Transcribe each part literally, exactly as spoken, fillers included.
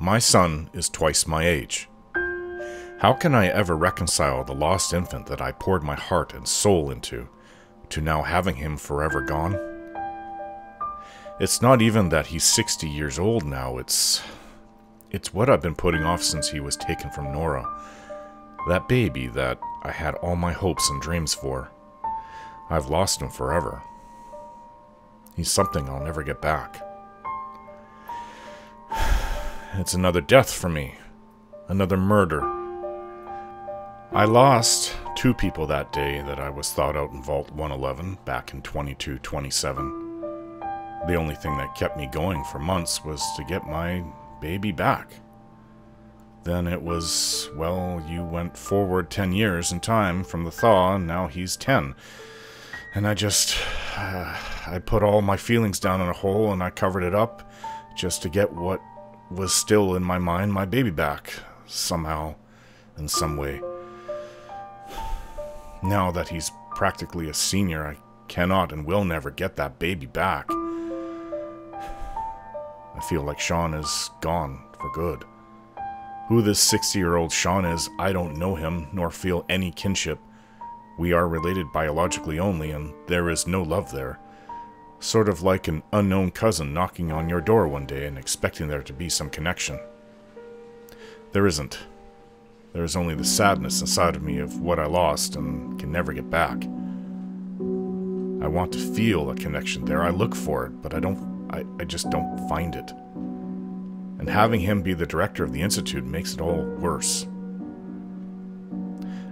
my son is twice my age. How can I ever reconcile the lost infant that I poured my heart and soul into, to now having him forever gone? It's not even that he's sixty years old now, it's... It's what I've been putting off since he was taken from Nora. That baby that I had all my hopes and dreams for. I've lost him forever. He's something I'll never get back. It's another death for me. Another murder. I lost two people that day that I was thawed out in Vault one eleven back in twenty-two twenty-seven. The only thing that kept me going for months was to get my baby back. Then it was, well, you went forward ten years in time from the thaw, and now he's ten. And I just, uh, I put all my feelings down in a hole and I covered it up just to get what was still in my mind, my baby back, somehow, in some way. Now that he's practically a senior, I cannot and will never get that baby back. I feel like Shaun is gone for good. Who this sixty-year-old Shaun is, I don't know him, nor feel any kinship. We are related biologically only, and there is no love there. Sort of like an unknown cousin knocking on your door one day and expecting there to be some connection. There isn't. There is only the sadness inside of me of what I lost and can never get back. I want to feel a connection there. I look for it, but I don't. I, I just don't find it. And having him be the director of the Institute makes it all worse.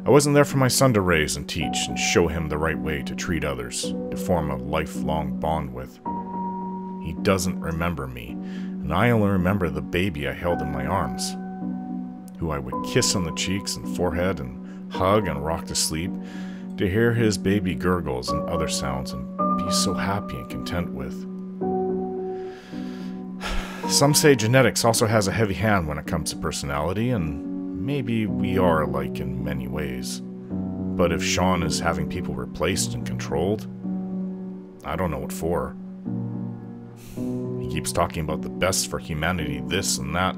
I wasn't there for my son to raise and teach and show him the right way to treat others, to form a lifelong bond with. He doesn't remember me, and I only remember the baby I held in my arms, who I would kiss on the cheeks and forehead and hug and rock to sleep, to hear his baby gurgles and other sounds and be so happy and content with. Some say genetics also has a heavy hand when it comes to personality, and maybe we are alike in many ways. But if Shaun is having people replaced and controlled, I don't know what for. He keeps talking about the best for humanity, this and that,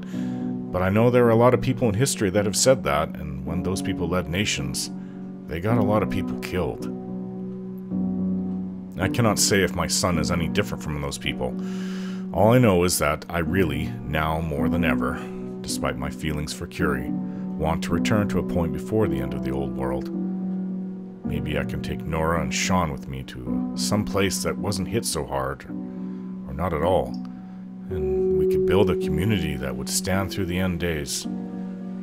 but I know there are a lot of people in history that have said that, and when those people led nations, they got a lot of people killed. I cannot say if my son is any different from those people. All I know is that I really, now more than ever, despite my feelings for Curie, want to return to a point before the end of the old world. Maybe I can take Nora and Shaun with me to some place that wasn't hit so hard, or not at all, and we could build a community that would stand through the end days.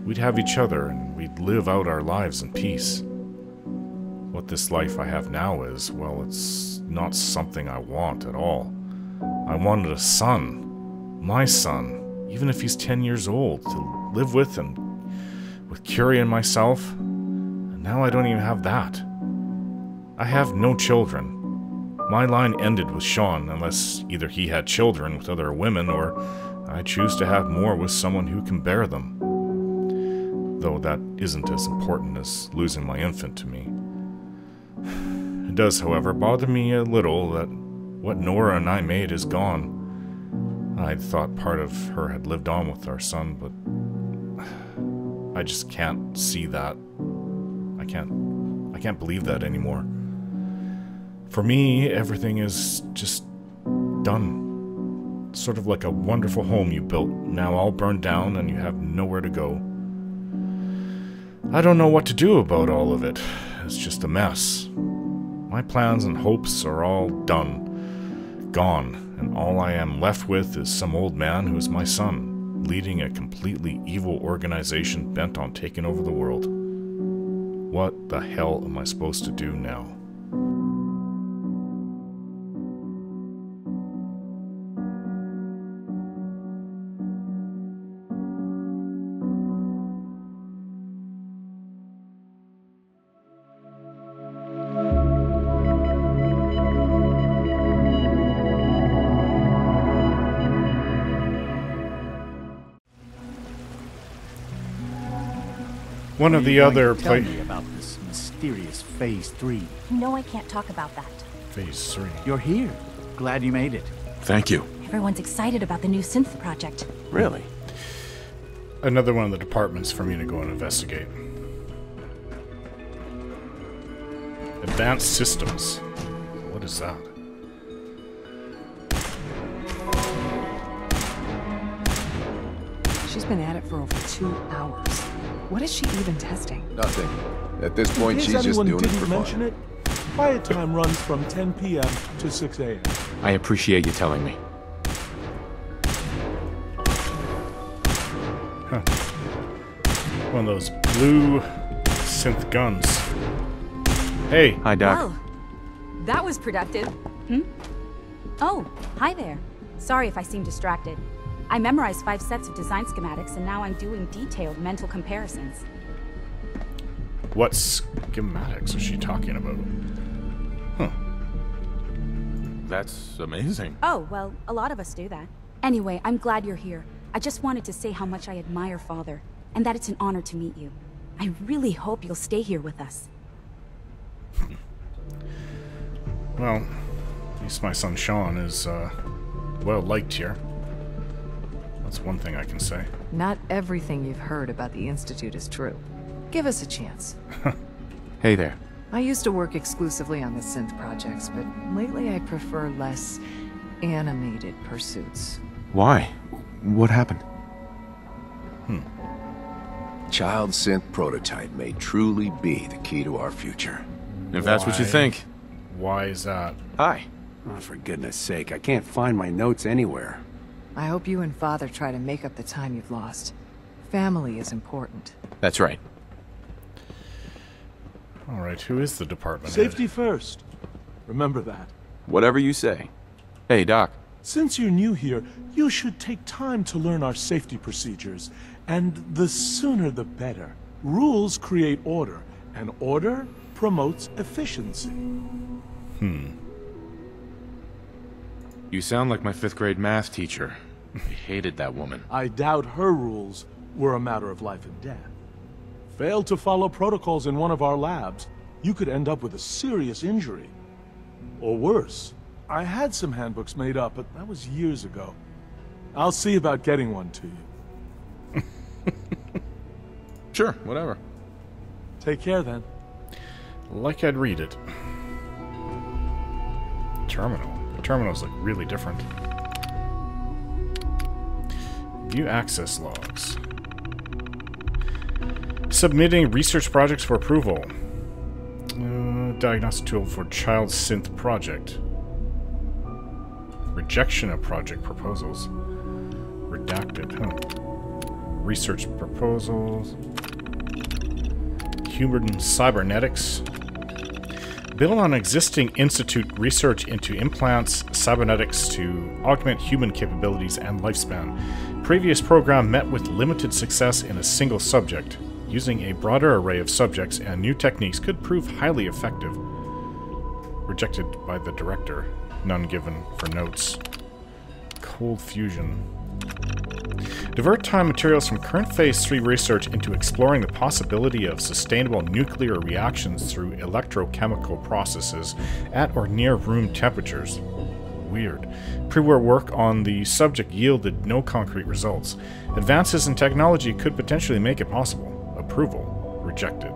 We'd have each other, and we'd live out our lives in peace. What this life I have now is, well, it's not something I want at all. I wanted a son, my son, even if he's ten years old, to live with and with Curie and myself, and now I don't even have that. I have no children. My line ended with Shaun, unless either he had children with other women, or I choose to have more with someone who can bear them. Though that isn't as important as losing my infant to me. It does, however, bother me a little that what Nora and I made is gone. I thought part of her had lived on with our son, but I just can't see that. I can't, I can't believe that anymore. For me, everything is just done. Sort of like a wonderful home you built, now all burned down and you have nowhere to go. I don't know what to do about all of it. It's just a mess. My plans and hopes are all done. Gone, and all I am left with is some old man who is my son, leading a completely evil organization bent on taking over the world. What the hell am I supposed to do now? One of the other places. Tell me about this mysterious Phase Three. No, I can't talk about that. Phase Three. You're here. Glad you made it. Thank you. Everyone's excited about the new Synth project. Really? another one of the departments for me to go and investigate. Advanced Systems. What is that? She's been at it for over two hours. What is she even testing? Nothing. At this point, she's just doing it for fun. Quiet time runs from ten P M to six A M I appreciate you telling me. Huh. One of those blue synth guns. Hey. Hi, Doc. Well, that was productive. Hmm? Oh, hi there. Sorry if I seem distracted. I memorized five sets of design schematics, and now I'm doing detailed mental comparisons. What schematics is she talking about? Huh. That's amazing. Oh, well, a lot of us do that. Anyway, I'm glad you're here. I just wanted to say how much I admire Father, and that it's an honor to meet you. I really hope you'll stay here with us. Well, at least my son Shaun is, uh, well liked here. That's one thing I can say. Not everything you've heard about the Institute is true. Give us a chance. Hey there. I used to work exclusively on the synth projects, but lately I prefer less animated pursuits. Why? What happened? Hmm. Child synth prototype may truly be the key to our future. If that's Why? What you think. Why is that? Hi. Oh, for goodness sake, I can't find my notes anywhere. I hope you and Father try to make up the time you've lost. Family is important. That's right. All right, who is the department head? Safety first. Remember that. Whatever you say. Hey, Doc. Since you're new here, you should take time to learn our safety procedures, and the sooner the better. Rules create order, and order promotes efficiency. Hmm. You sound like my fifth grade math teacher. I hated that woman. I doubt her rules were a matter of life and death. Fail to follow protocols in one of our labs, you could end up with a serious injury. Or worse. I had some handbooks made up, but that was years ago. I'll see about getting one to you. Sure, whatever. Take care, then. Like I'd read it. Terminal. The terminal's, like, really different. View access logs. Submitting research projects for approval. Uh, diagnostic tool for child synth project. Rejection of project proposals. Redacted. Huh. Research proposals. Human cybernetics. Build on existing institute research into implants, cybernetics to augment human capabilities and lifespan. Previous program met with limited success in a single subject. Using a broader array of subjects and new techniques could prove highly effective. Rejected by the director. None given for notes. Cold fusion. Divert time materials from current Phase three research into exploring the possibility of sustainable nuclear reactions through electrochemical processes at or near room temperatures. Weird. Pre-war work on the subject yielded no concrete results. Advances in technology could potentially make it possible. Approval. Rejected.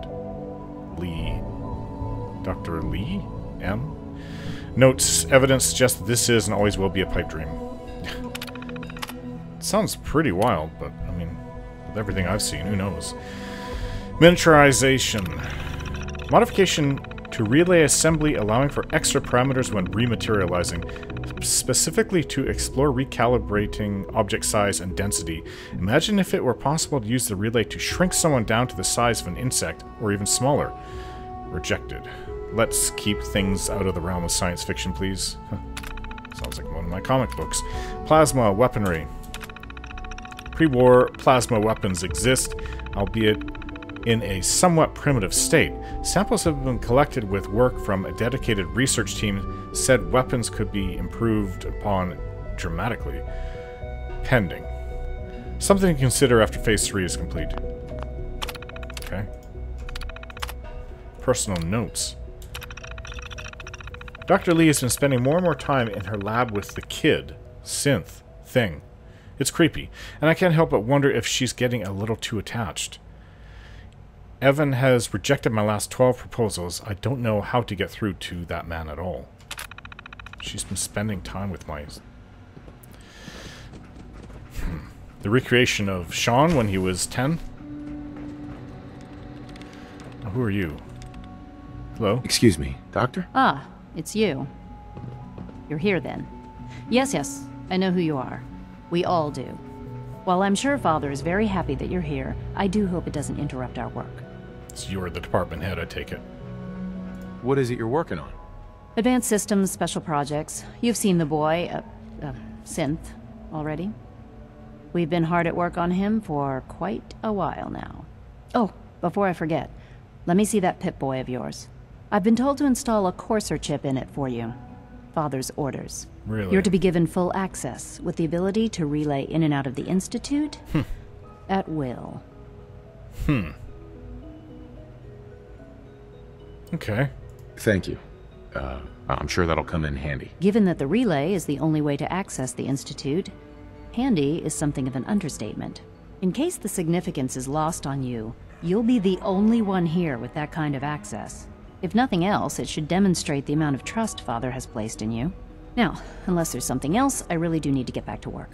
Lee. Doctor Lee? M? Notes, evidence suggests that this is and always will be a pipe dream. Sounds pretty wild, but, I mean, with everything I've seen, who knows. Miniaturization. Modification to relay assembly allowing for extra parameters when rematerializing, specifically to explore recalibrating object size and density. Imagine if it were possible to use the relay to shrink someone down to the size of an insect, or even smaller. Rejected. Let's keep things out of the realm of science fiction, please. Huh. Sounds like one of my comic books. Plasma weaponry. Pre-war plasma weapons exist, albeit in a somewhat primitive state. Samples have been collected with work from a dedicated research team. Said weapons could be improved upon dramatically. Pending. Something to consider after Phase three is complete. Okay. Personal notes. Doctor Lee has been spending more and more time in her lab with the kid, synth, thing. It's creepy, and I can't help but wonder if she's getting a little too attached. Evan has rejected my last twelve proposals. I don't know how to get through to that man at all. She's been spending time with my... Hmm. The recreation of Shaun when he was ten. Who are you? Hello? Excuse me, Doctor? Ah, it's you. You're here then. Yes, yes, I know who you are. We all do. While I'm sure Father is very happy that you're here, I do hope it doesn't interrupt our work. So you're the department head, I take it. What is it you're working on? Advanced Systems, special projects. You've seen the boy, uh, uh, Synth, already. We've been hard at work on him for quite a while now. Oh, before I forget, let me see that Pip-Boy of yours. I've been told to install a Courser chip in it for you. Father's orders. Really? You're to be given full access, with the ability to relay in and out of the Institute hmm. at will. Hmm. Okay. Thank you. Uh, I'm sure that'll come in handy. Given that the relay is the only way to access the Institute, handy is something of an understatement. In case the significance is lost on you, you'll be the only one here with that kind of access. If nothing else, it should demonstrate the amount of trust Father has placed in you. Now, unless there's something else, I really do need to get back to work.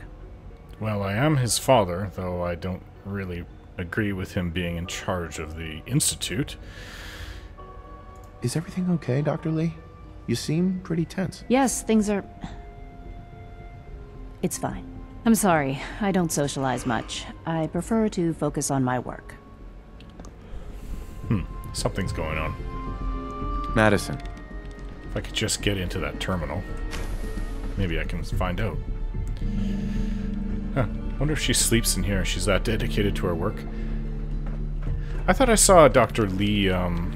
Well, I am his father, though I don't really agree with him being in charge of the Institute. Is everything okay, Doctor Lee? You seem pretty tense. Yes, things are... It's fine. I'm sorry, I don't socialize much. I prefer to focus on my work. Hmm, something's going on. Madison. If I could just get into that terminal, maybe I can find out. Huh. Wonder if she sleeps in here. She's that dedicated to her work. I thought I saw Doctor Lee. Um,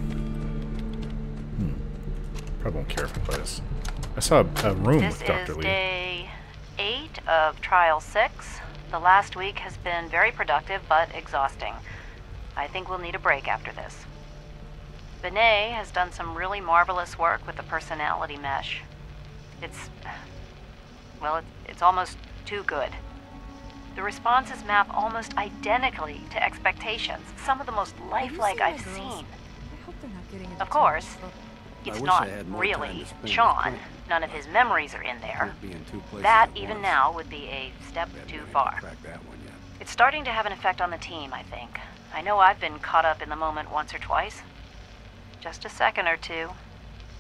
hmm. Probably won't care if I play this. I saw a, a room this with Doctor Lee. This is day eight of trial six. The last week has been very productive but exhausting. I think we'll need a break after this. Benet has done some really marvelous work with the personality mesh. It's, well, it, it's almost too good. The responses map almost identically to expectations, some of the most lifelike I've seen. Of course, it's not really Shaun. None of his memories are in there. That, even now, would be a step too far. It's starting to have an effect on the team, I think. I know I've been caught up in the moment once or twice. Just a second or two,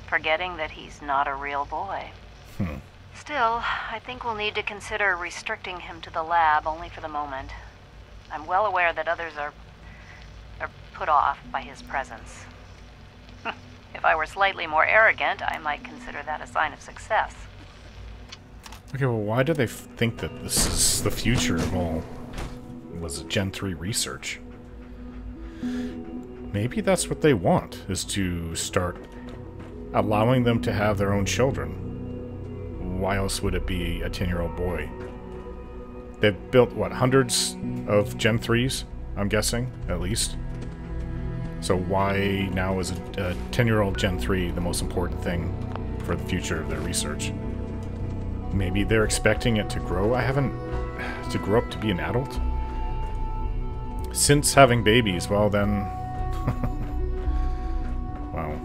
forgetting that he's not a real boy. Hmm. Still, I think we'll need to consider restricting him to the lab only for the moment. I'm well aware that others are, are put off by his presence. If I were slightly more arrogant, I might consider that a sign of success. Okay, well, why do they f think that this is the future of all... was it Gen three research? Maybe that's what they want, is to start allowing them to have their own children. Why else would it be a ten-year-old boy? They've built, what, hundreds of Gen threes, I'm guessing, at least. So why now is a ten-year-old Gen three the most important thing for the future of their research? Maybe they're expecting it to grow. I haven't... to grow up to be an adult? Since having babies, well then... Wow.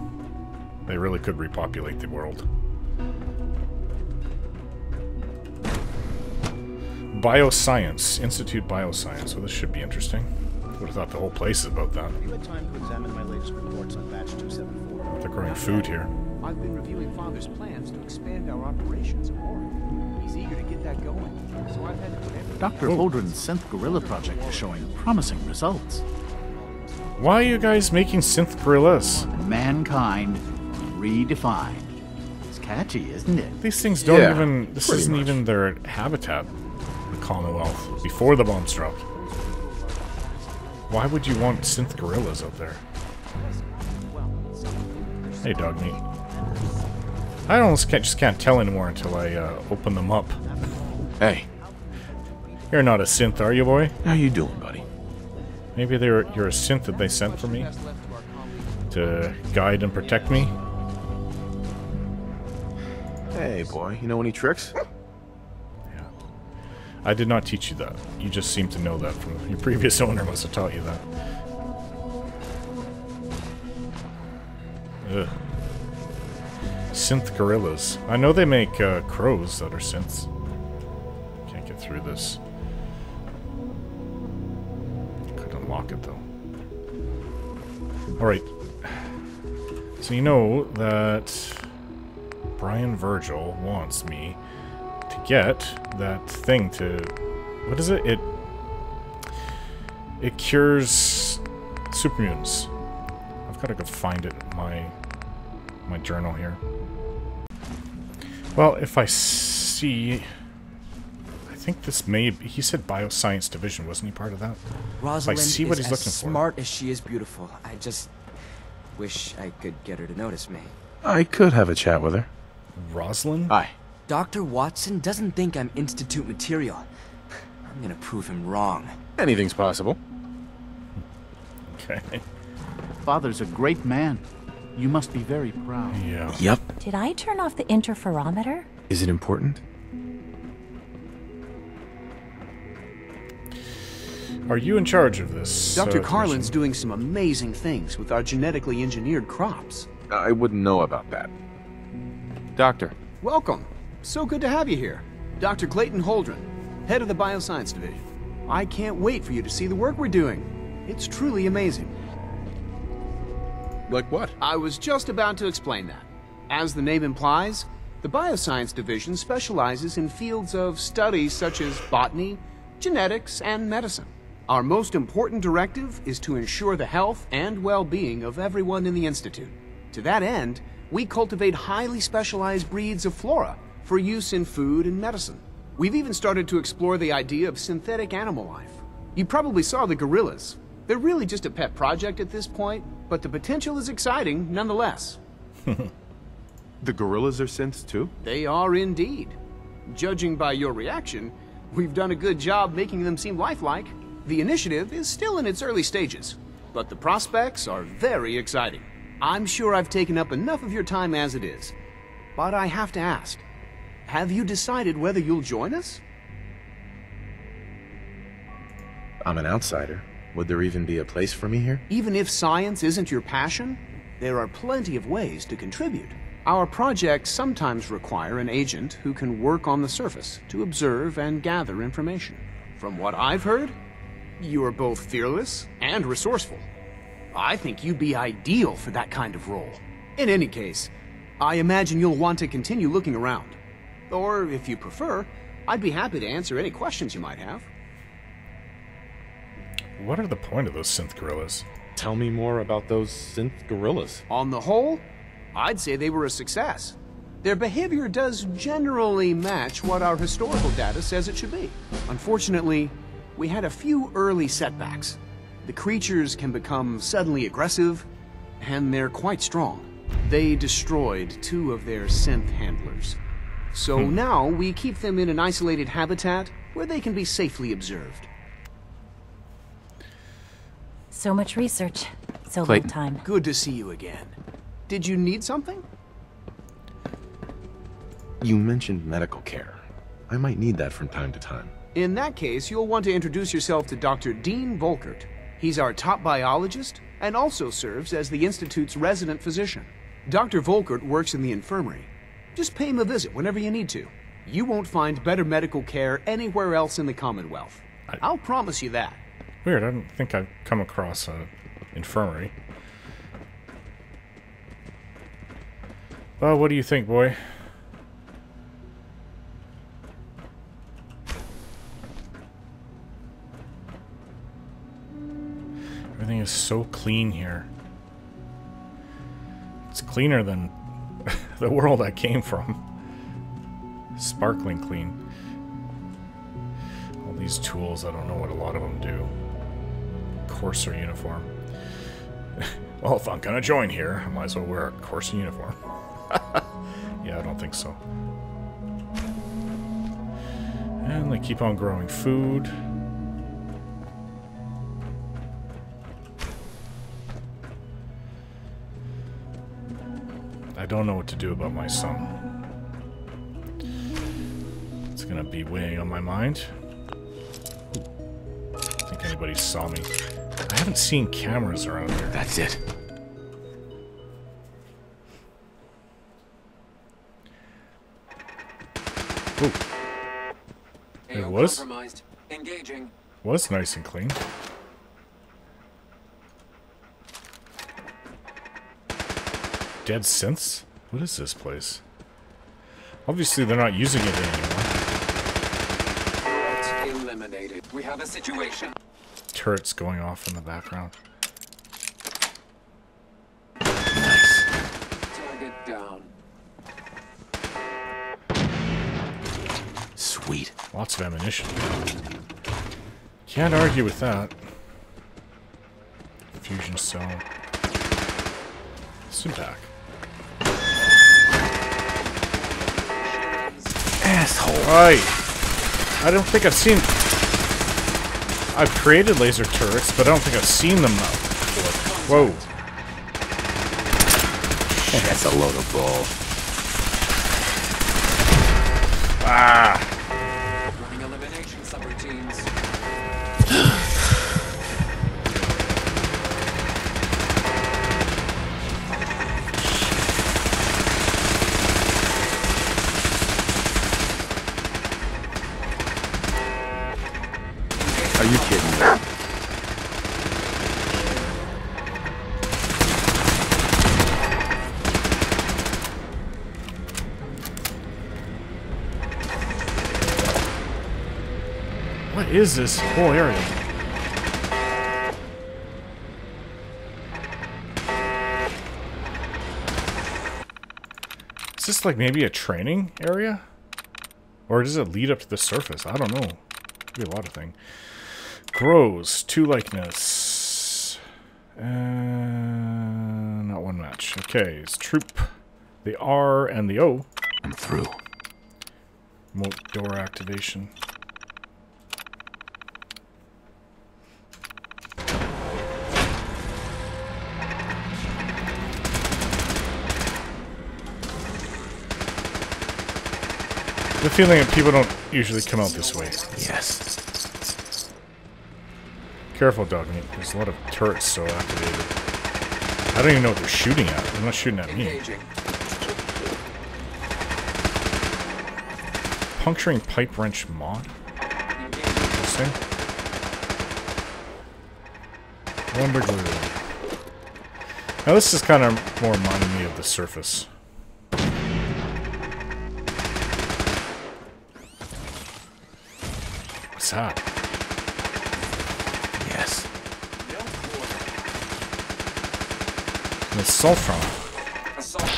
They really could repopulate the world. Bioscience. Institute Bioscience. Well, this should be interesting. Would have thought the whole place is about that. You had time to examine my latest reports on batch two seventy-four. They're growing food here. I've been reviewing Father's plans to expand our operations in Oregon. He's eager to get that going, so I've had to put Doctor Holdren's Synth Gorilla project is showing promising results. Why are you guys making synth gorillas? Mankind Redefined. It's catchy, isn't it? These things don't yeah, even... This isn't much. even their habitat, the Commonwealth, before the bombs dropped. Why would you want synth gorillas out there? Hey, Dogmeat. I almost can't, just can't tell anymore until I uh, open them up. Hey. You're not a synth, are you, boy? How you doing, buddy? Maybe they're, you're a synth that they sent for me to guide and protect me. Hey, boy, you know any tricks? Yeah. I did not teach you that. You just seem to know that from your previous owner must have taught you that. Ugh. Synth gorillas. I know they make uh, crows that are synths. Can't get through this. Could unlock it though. Alright. So you know that Brian Virgil wants me to get that thing to... What is it? It, it cures supermutants. I've got to go find it in my... my journal here. Well, if I see... I think this may be... He said Bioscience Division. Wasn't he part of that? Rosalind if I see what he's looking for. Smart as she is beautiful. I just wish I could get her to notice me. I could have a chat with her. Rosalind? Hi. Doctor Watson doesn't think I'm Institute material. I'm gonna prove him wrong. Anything's possible. Okay. Father's a great man. You must be very proud. Yeah. Yep. Did I turn off the interferometer? Is it important? Are you in charge of this? Doctor Uh, Carlin's doing some amazing things with our genetically engineered crops. I wouldn't know about that. Doctor. Welcome. So good to have you here. Doctor Clayton Holdren, head of the Bioscience Division. I can't wait for you to see the work we're doing. It's truly amazing. Like what? I was just about to explain that. As the name implies, the Bioscience Division specializes in fields of study such as botany, genetics, and medicine. Our most important directive is to ensure the health and well-being of everyone in the Institute. To that end, we cultivate highly specialized breeds of flora for use in food and medicine. We've even started to explore the idea of synthetic animal life. You probably saw the gorillas. They're really just a pet project at this point, but the potential is exciting nonetheless. The gorillas are synths too? They are indeed. Judging by your reaction, we've done a good job making them seem lifelike. The initiative is still in its early stages, but the prospects are very exciting. I'm sure I've taken up enough of your time as it is, but I have to ask, have you decided whether you'll join us? I'm an outsider. Would there even be a place for me here? Even if science isn't your passion, there are plenty of ways to contribute. Our projects sometimes require an agent who can work on the surface to observe and gather information. From what I've heard, you are both fearless and resourceful. I think you'd be ideal for that kind of role. In any case, I imagine you'll want to continue looking around. Or, if you prefer, I'd be happy to answer any questions you might have. What are the point of those synth gorillas? Tell me more about those synth gorillas. On the whole, I'd say they were a success. Their behavior does generally match what our historical data says it should be. Unfortunately, we had a few early setbacks. The creatures can become suddenly aggressive, and they're quite strong. They destroyed two of their synth handlers. So hmm. now we keep them in an isolated habitat where they can be safely observed. So much research. So little time. Good to see you again. Did you need something? You mentioned medical care. I might need that from time to time. In that case, you'll want to introduce yourself to Doctor Dean Volkert. He's our top biologist and also serves as the Institute's resident physician. Doctor Volkert works in the infirmary. Just pay him a visit whenever you need to. You won't find better medical care anywhere else in the Commonwealth. I... I'll promise you that. Weird, I don't think I've come across an infirmary. Well, what do you think, boy? Everything is so clean here. It's cleaner than the world I came from. Sparkling clean. All these tools, I don't know what a lot of them do. Courser uniform. Well, if I'm gonna join here, I might as well wear a Courser uniform. Yeah, I don't think so. And they keep on growing food. I don't know what to do about my son. It's gonna be weighing on my mind. anybody saw me. I haven't seen cameras around here. That's it. Ooh. It was? Engaging. Was nice and clean. Dead synths? What is this place? Obviously they're not using it anymore. Eliminated. We have a situation. Turrets going off in the background. Nice. Target down. Sweet. Lots of ammunition. Can't argue with that. Fusion cell. Soon back. Asshole. Right. I don't think I've seen... I've created laser turrets, but I don't think I've seen them though. Whoa. That's a load of bull. Ah. Are you kidding me? What is this whole area? Is this like maybe a training area? Or does it lead up to the surface? I don't know. Could be a lot of things. Grows to likeness. Uh, not one match. Okay, it's troop. The R and the O. I'm through. Remote door activation. The feeling that people don't usually come out this way. Yes. Careful, Dogmeat. There's a lot of turrets still activated. I don't even know what they're shooting at. They're not shooting at me. Puncturing pipe wrench mod? Interesting. Lumber glue. Now this is kind of more reminding me of the surface. What's that? Assault from. Assault.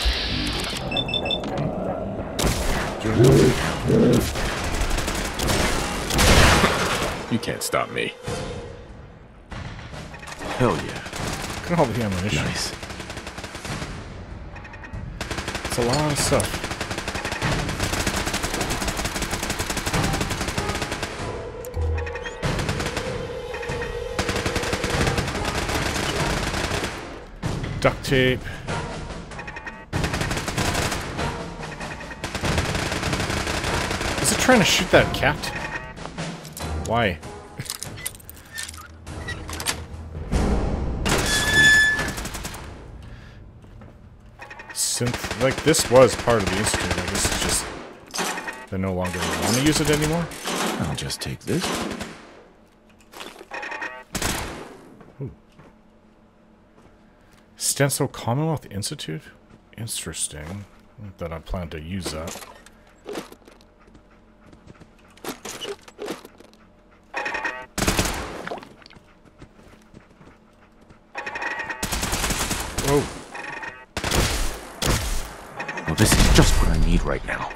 You can't stop me. Hell yeah. Look at all the ammunition. Nice. It's a lot of stuff. Duct tape. Is it trying to shoot that cat? Why? Synth, like this was part of the Institute, I guess it's just they no longer want to use it anymore. I'll just take this. Stencil Commonwealth Institute? Interesting. Not that I plan to use that. Whoa. Well, this is just what I need right now.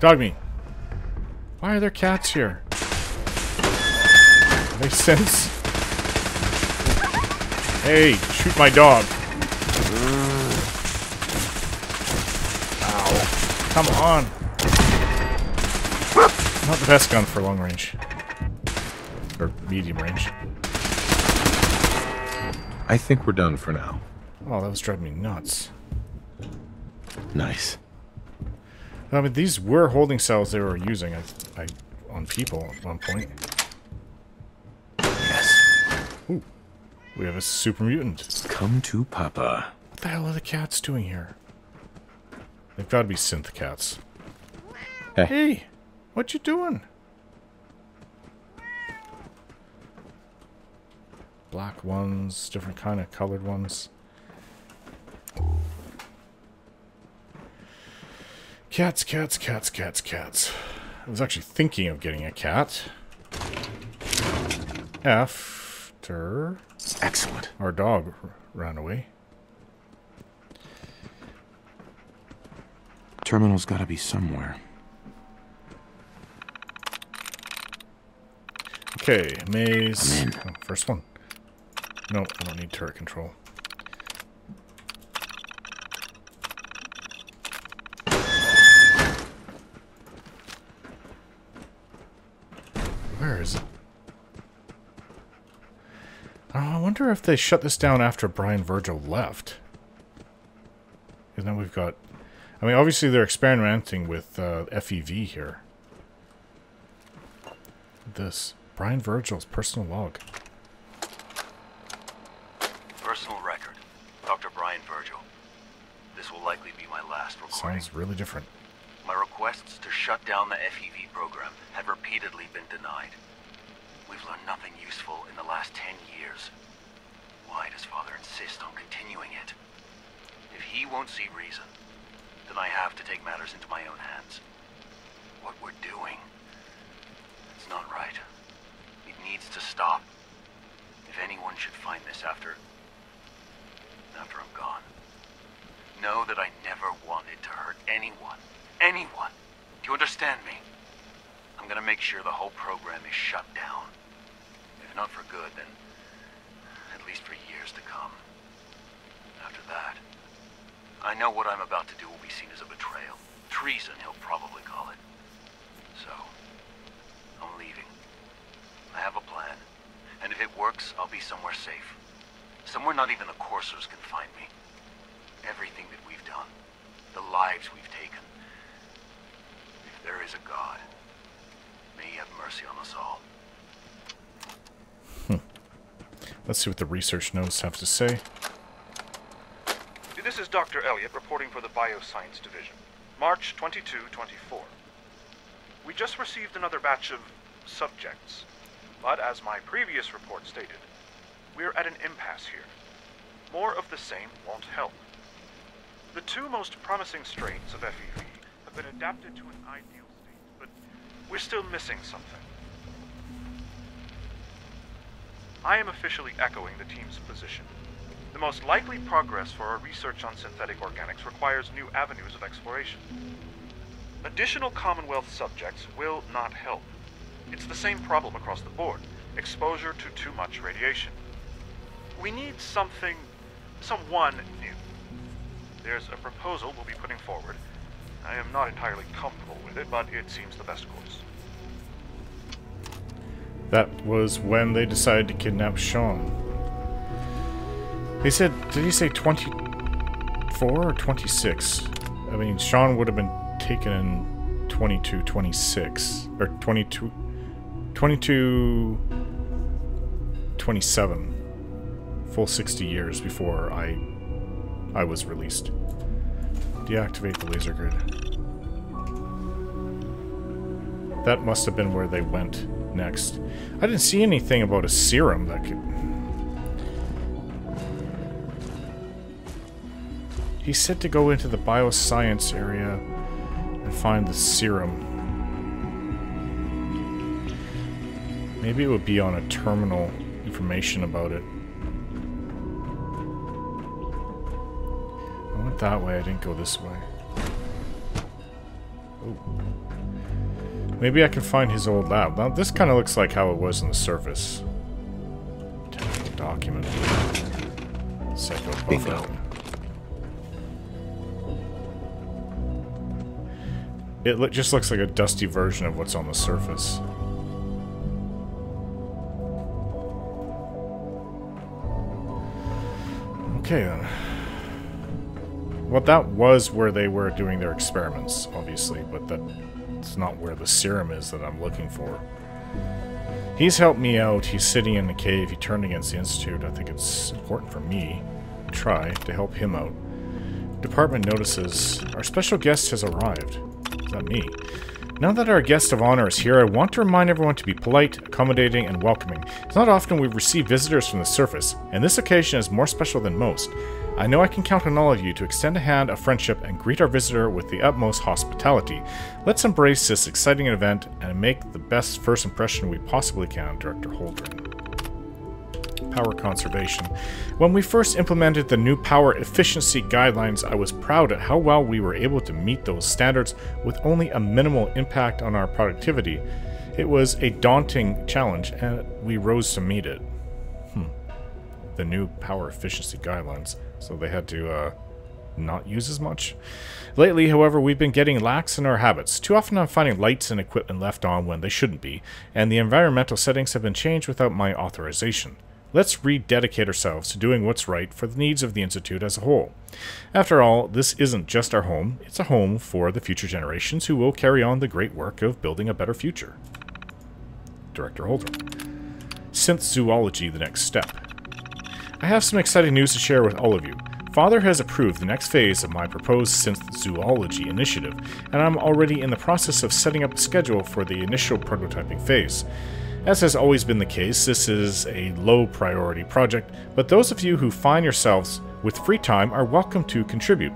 Dogmeat. Why are there cats here? Makes sense. Hey, shoot my dog. Ow. Come on. Not the best gun for long range. Or medium range. I think we're done for now. Oh, that was driving me nuts. Nice. I mean, these were holding cells they were using I, I, on people at one point. Yes. Ooh. We have a super mutant. Come to Papa. What the hell are the cats doing here? They've got to be synth cats. Hey. Hey, what you doing? Black ones, different kind of colored ones. Cats, cats, cats, cats, cats. I was actually thinking of getting a cat. After... Excellent. Our dog ran away. Terminal's gotta be somewhere. Okay, maze. I'm in. Oh, first one. Nope, I don't need turret control. Where is it? Oh, I wonder if they shut this down after Brian Virgil left. Because now we've got... I mean, obviously they're experimenting with uh, F E V here. This. Brian Virgil's personal log. Personal record. Doctor Brian Virgil. This will likely be my last recording. Sounds really different. My requests to shut down the F E V program have repeatedly been denied. We've learned nothing useful in the last ten years. Why does Father insist on continuing it? If he won't see reason, then I have to take matters into my own hands. What we're doing, it's not right. It needs to stop. If anyone should find this after, after I'm gone, know that I never wanted to hurt anyone. Anyone. Do you understand me? I'm gonna make sure the whole program is shut down. If not for good, then at least for years to come. After that, I know what I'm about to do will be seen as a betrayal. Treason, he'll probably call it. So, I'm leaving. I have a plan. And if it works, I'll be somewhere safe. Somewhere not even the coursers can find me. Everything that we've done, the lives we've taken, there is a God. May he have mercy on us all. Hmm. Let's see what the research notes have to say. This is Doctor Elliott reporting for the Bioscience Division. March twenty-second, twenty-four. We just received another batch of subjects. But as my previous report stated, we're at an impasse here. More of the same won't help. The two most promising strains of F E V been adapted to an ideal state, but we're still missing something. I am officially echoing the team's position. The most likely progress for our research on synthetic organics requires new avenues of exploration. Additional Commonwealth subjects will not help. It's the same problem across the board, exposure to too much radiation. We need something, someone new. There's a proposal we'll be putting forward. I am not entirely comfortable with it, but it seems the best course. That was when they decided to kidnap Shaun. They said, did he say twenty-four or twenty-six? I mean, Shaun would have been taken in twenty-two twenty-six. Or twenty-two twenty-seven. Full sixty years before I, I was released. Deactivate the laser grid. That must have been where they went next. I didn't see anything about a serum that could... He said to go into the bioscience area and find the serum. Maybe it would be on a terminal, information about it. That way, I didn't go this way. Ooh. Maybe I can find his old lab. Now, this kind of looks like how it was on the surface. Technical document. Psycho buffer. It lo- just looks like a dusty version of what's on the surface. Okay then. Well, that was where they were doing their experiments, obviously, but that's not where the serum is that I'm looking for. He's helped me out. He's sitting in the cave. He turned against the Institute. I think it's important for me to try to help him out. Department notices. Our special guest has arrived. Is that me? Now that our guest of honor is here, I want to remind everyone to be polite, accommodating, and welcoming. It's not often we receive visitors from the surface, and this occasion is more special than most. I know I can count on all of you to extend a hand of friendship and greet our visitor with the utmost hospitality. Let's embrace this exciting event and make the best first impression we possibly can, Director Holdren. Power conservation. When we first implemented the new power efficiency guidelines, I was proud at how well we were able to meet those standards with only a minimal impact on our productivity. It was a daunting challenge, and we rose to meet it. Hmm. The new power efficiency guidelines. So they had to uh, not use as much. Lately, however, we've been getting lax in our habits. Too often I'm finding lights and equipment left on when they shouldn't be, and the environmental settings have been changed without my authorization. Let's rededicate ourselves to doing what's right for the needs of the Institute as a whole. After all, this isn't just our home, it's a home for the future generations who will carry on the great work of building a better future. Director Holder. Synth zoology, the next step. I have some exciting news to share with all of you. Father has approved the next phase of my proposed Synth Zoology initiative, and I'm already in the process of setting up a schedule for the initial prototyping phase. As has always been the case, this is a low-priority project, but those of you who find yourselves with free time are welcome to contribute.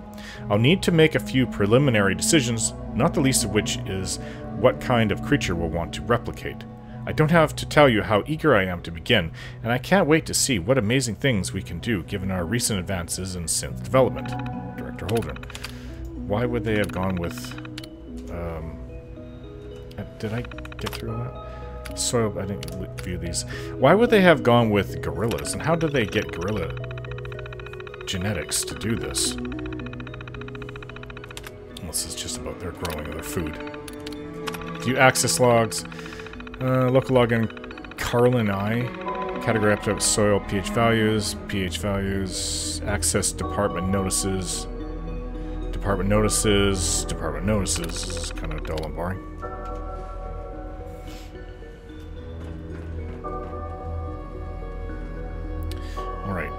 I'll need to make a few preliminary decisions, not the least of which is what kind of creature we'll want to replicate. I don't have to tell you how eager I am to begin, and I can't wait to see what amazing things we can do given our recent advances in synth development. Director Holdren. Why would they have gone with... Um, did I get through that? Soil, I didn't view these. Why would they have gone with gorillas, and how did they get gorilla genetics to do this? This is just about their growing of their food. View access logs. Uh, local login, Carlin I. Category up to soil, pH values, pH values, access department notices. Department notices, department notices. This is kind of dull and boring. Alright.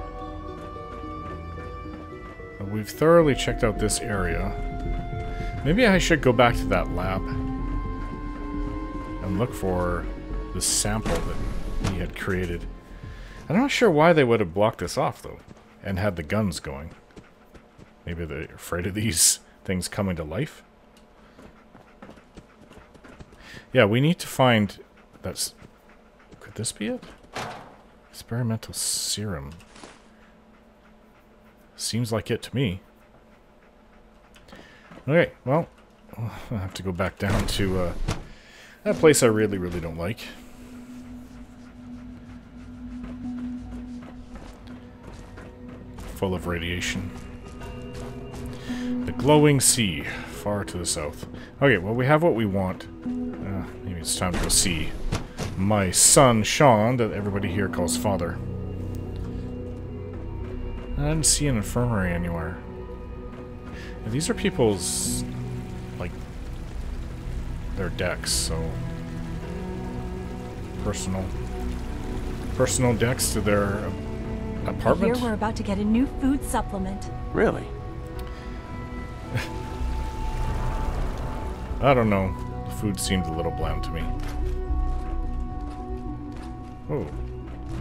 We've thoroughly checked out this area. Maybe I should go back to that lab and look for the sample that he had created. I'm not sure why they would have blocked this off, though, and had the guns going. Maybe they're afraid of these things coming to life? Yeah, we need to find... That's... Could this be it? Experimental serum. Seems like it to me. Okay, well, I'll have to go back down to uh, that place I really, really don't like. Full of radiation. The glowing sea, far to the south. Okay, well, we have what we want. Uh, maybe it's time to go see my son, Shaun, that everybody here calls Father. I didn't see an infirmary anywhere. And these are people's, like, their decks, so... Personal... Personal decks to their apartment? Here we're about to get a new food supplement. Really? I don't know. The food seemed a little bland to me. Oh.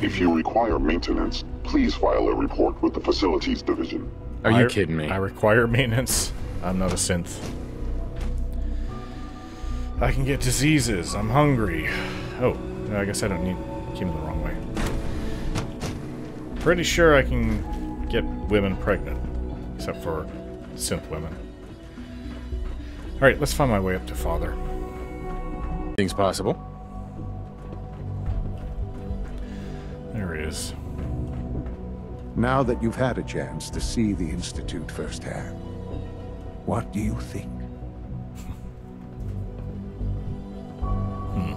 If you require maintenance, please file a report with the Facilities Division. Are you I, kidding me? I require maintenance. I'm not a synth. I can get diseases. I'm hungry. Oh, I guess I don't need... Came the wrong way. Pretty sure I can get women pregnant. Except for synth women. Alright, let's find my way up to Father. Things possible. There he is. Now that you've had a chance to see the Institute firsthand, what do you think? hmm.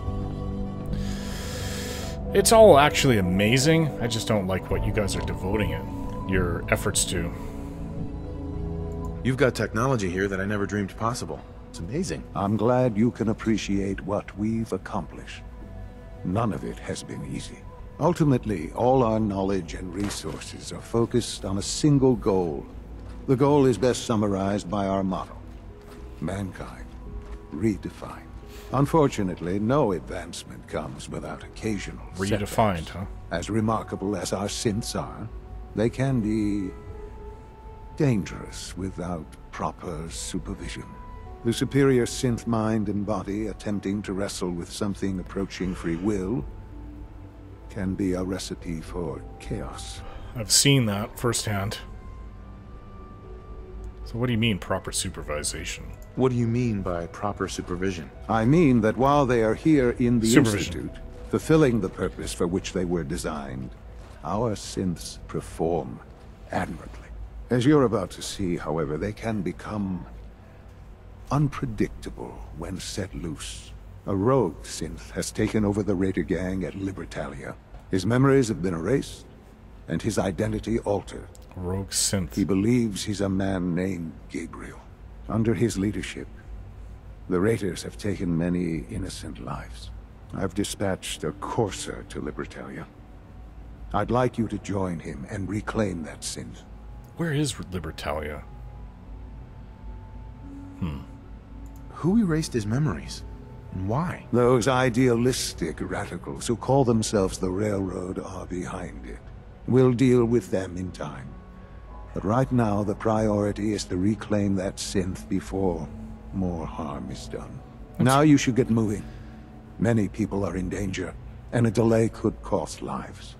It's all actually amazing. I just don't like what you guys are devoting it, your efforts to. You've got technology here that I never dreamed possible. It's amazing. I'm glad you can appreciate what we've accomplished. None of it has been easy. Ultimately, all our knowledge and resources are focused on a single goal. The goal is best summarized by our motto: Mankind Redefined. Unfortunately, no advancement comes without occasional setbacks. Redefined, huh? As remarkable as our synths are, they can be dangerous without proper supervision. The superior synth mind and body attempting to wrestle with something approaching free will can be a recipe for chaos. I've seen that firsthand. So what do you mean proper supervision? What do you mean by proper supervision? I mean that while they are here in the Institute, fulfilling the purpose for which they were designed, our synths perform admirably. As you're about to see, however, they can become unpredictable when set loose. A rogue synth has taken over the raider gang at Libertalia. His memories have been erased, and his identity altered. Rogue synth. He believes he's a man named Gabriel. Under his leadership, the raiders have taken many innocent lives. I've dispatched a Courser to Libertalia. I'd like you to join him and reclaim that synth. Where is Libertalia? Hmm. Who erased his memories? And why? Those idealistic radicals who call themselves the Railroad are behind it. We'll deal with them in time. But right now, the priority is to reclaim that synth before more harm is done. That's... Now you should get moving. Many people are in danger, and a delay could cost lives.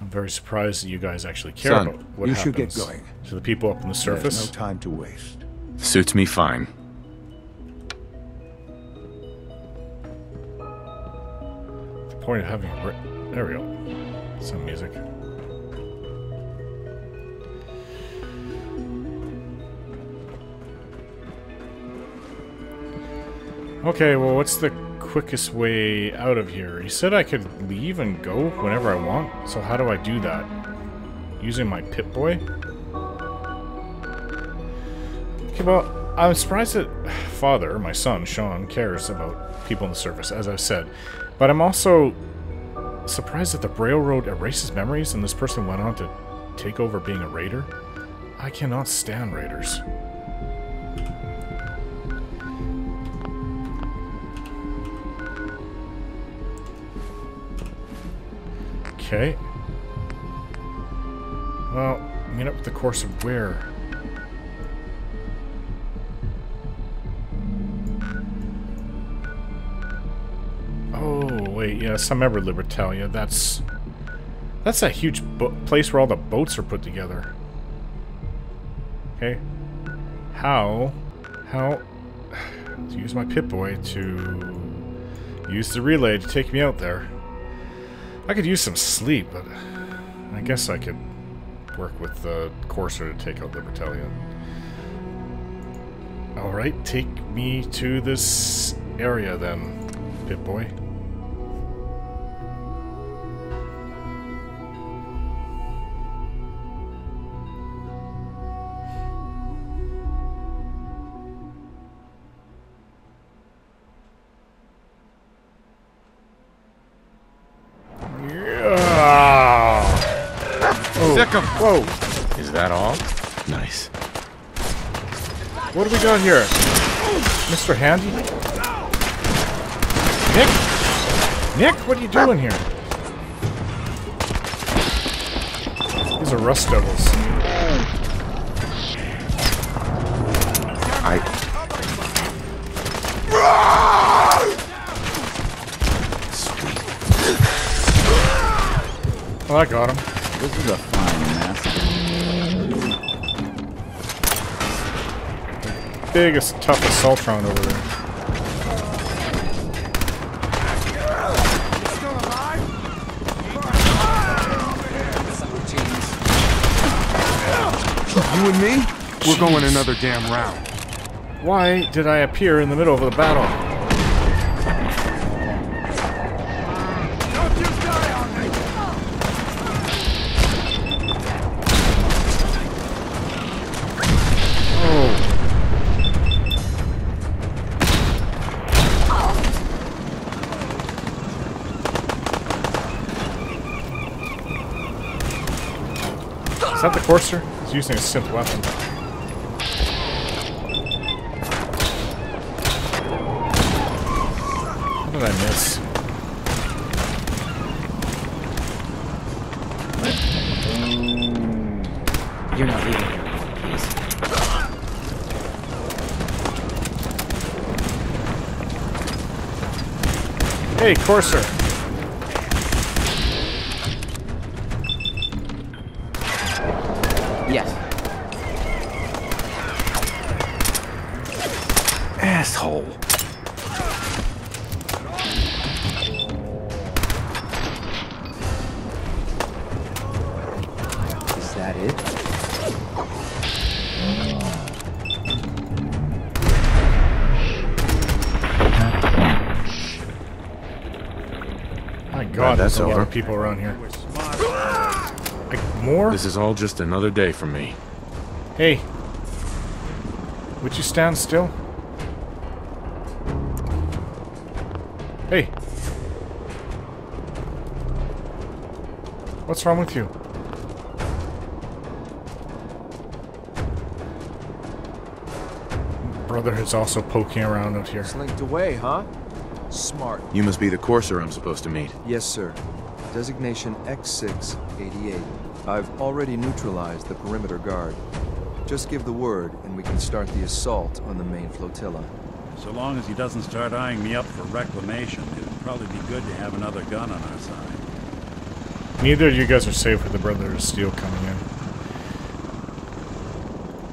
I'm very surprised that you guys actually care Son, about what you happens should get going. To the people up on the surface. There's no time to waste. Suits me fine. The point of having a... There we go. Some music. Okay, well, what's the quickest way out of here? He said I could leave and go whenever I want, so how do I do that? Using my Pip-Boy? Okay, well, I'm surprised that Father, my son, Shaun, cares about people in the service, as I've said. But I'm also surprised that the Railroad erases memories and this person went on to take over being a raider. I cannot stand raiders. Okay. Well, meet up with the Course of where? Oh, wait, yes, I remember Libertalia. That's... That's a huge bo place where all the boats are put together. Okay. How... How... to use my Pip-Boy to... use the relay to take me out there. I could use some sleep, but I guess I could work with the Courser to take out Libertalia. Alright, take me to this area then, Pip-Boy. Whoa! Is that all? Nice. What do we got here? Mister Handy? Nick? Nick, what are you doing here? These are Rust Devils. I... Sweet. Well, I got him. This is a fine mask. Biggest, toughest Soltron over there. You and me? We're Jeez. Going another damn round. Why did I appear in the middle of the battle? Is that the Courser? He's using a synth weapon. What did I miss? You're not leaving here alone, please. Hey, Courser. Yes. Asshole. Is that it? God, that's there's a lot of people around here. Like, more? This is all just another day for me. Hey. Would you stand still? Hey. What's wrong with you? Brother is also poking around out here. Slinked away, huh? Smart. You must be the Courser I'm supposed to meet. Yes, sir. Designation X six eighty-eight. I've already neutralized the perimeter guard. Just give the word, and we can start the assault on the main flotilla. So long as he doesn't start eyeing me up for reclamation, it would probably be good to have another gun on our side. Neither of you guys are safe with the Brotherhood of Steel coming in.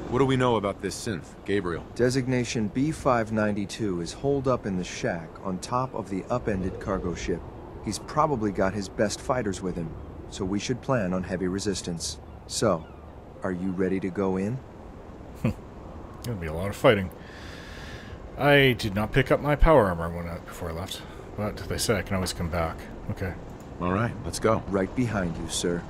What do we know about this synth, Gabriel? Designation B five ninety-two is holed up in the shack on top of the upended cargo ship. He's probably got his best fighters with him, so we should plan on heavy resistance. So, are you ready to go in? It'll be a lot of fighting. I did not pick up my power armor when I, before I left, but they said I can always come back. Okay. All right, let's go. Right behind you, sir.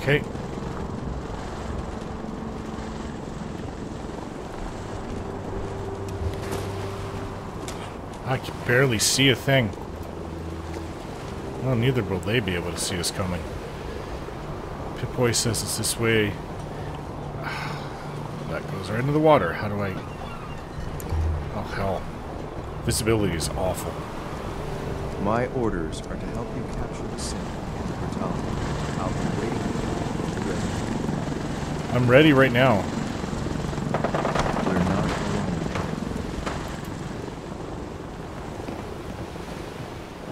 Okay. I can barely see a thing. Well, neither will they be able to see us coming. Pip-Boy says it's this way. That goes right into the water. How do I... Oh, hell. Visibility is awful. My orders are to help you capture the synth in the Vertibird. I'll be waiting for you. I'm ready right now. We're not alone.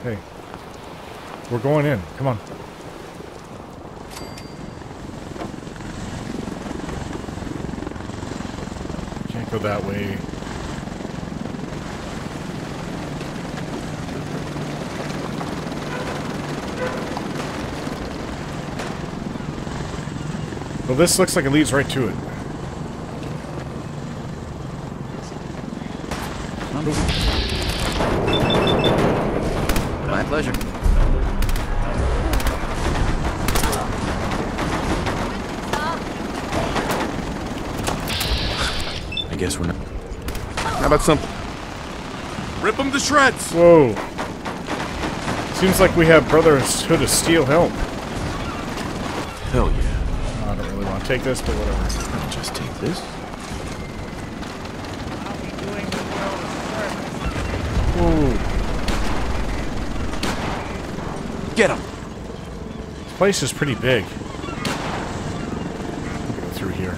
Hey. We're going in. Come on. Can't go that way. Well, this looks like it leads right to it. My pleasure. I guess we're not. How about something? Rip them to shreds! Whoa. Seems like we have Brotherhood of Steel help. Hell yeah. Take this, but whatever. I'll just take this. I'll be doing the world a service. Get him! This place is pretty big. I'll go through here.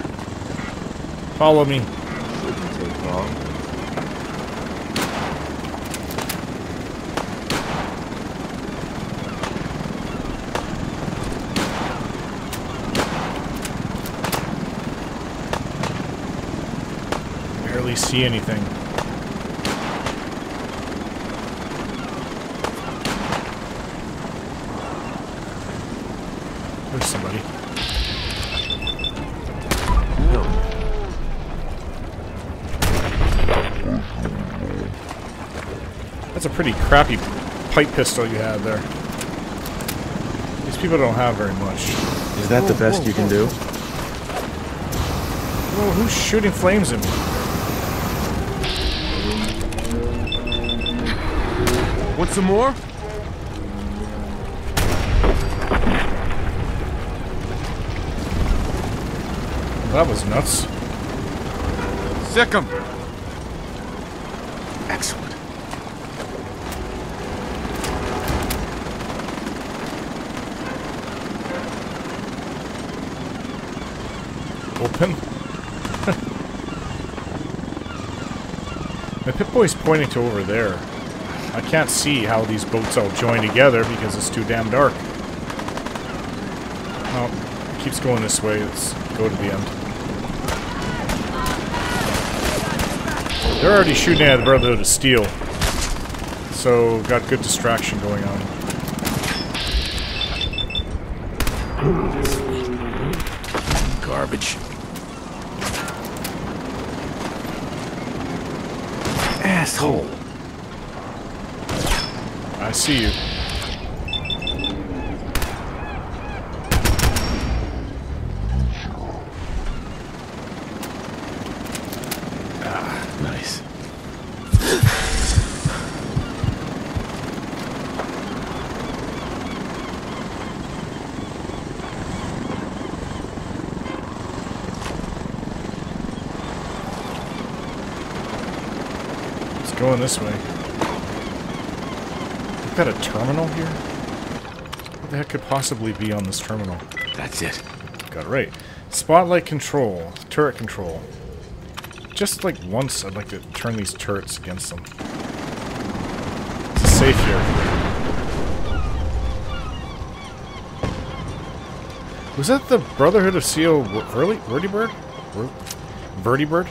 Follow me. Shouldn't take long. See anything. There's somebody. No. That's a pretty crappy pipe pistol you have there. These people don't have very much. Is that whoa, the best whoa, you whoa. can do? Whoa, who's shooting flames at me? Want some more? That was nuts. Sick 'em. Excellent. Open. My Pip-Boy's pointing to over there. I can't see how these boats all join together because it's too damn dark. Oh, it keeps going this way. Let's go to the end. They're already shooting at the Brotherhood of Steel. So, got good distraction going on. Garbage. Asshole. I see you. Ah, nice. It's going this way. Got a terminal here? What the heck could possibly be on this terminal? That's it. Got it right. Spotlight control. Turret control. Just like once, I'd like to turn these turrets against them. It's safe here. Was that the Brotherhood of Steel early? Vertibird? Vertibird?